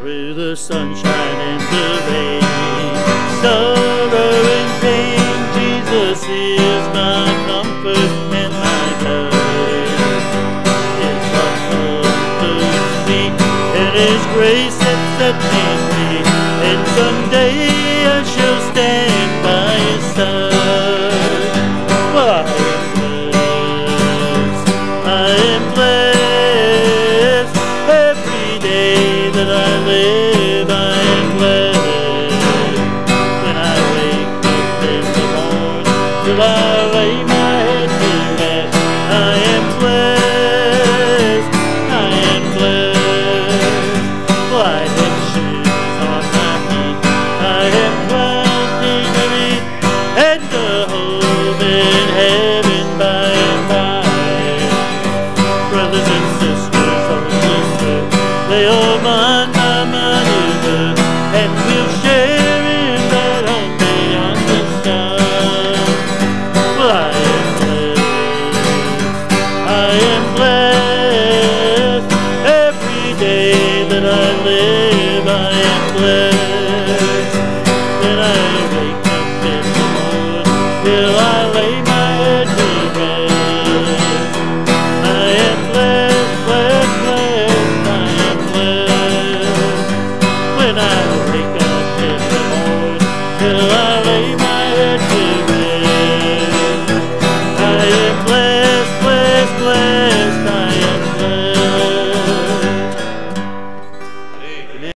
through the sunshine and the rain, sorrow and pain. Jesus is my comfort and my love. His love comforts me, and His grace has set me free. And someday I shall stand by His side. Well, I am blessed every day that I live. I lay my head to rest. I am blessed, I am blessed. Why have shoes on my feet? I have plenty to eat, and a home in heaven by and by. Brothers and sisters, oh sister, they all mind my mother, and we'll share in that home beyond the sky. I wake up in the morning till I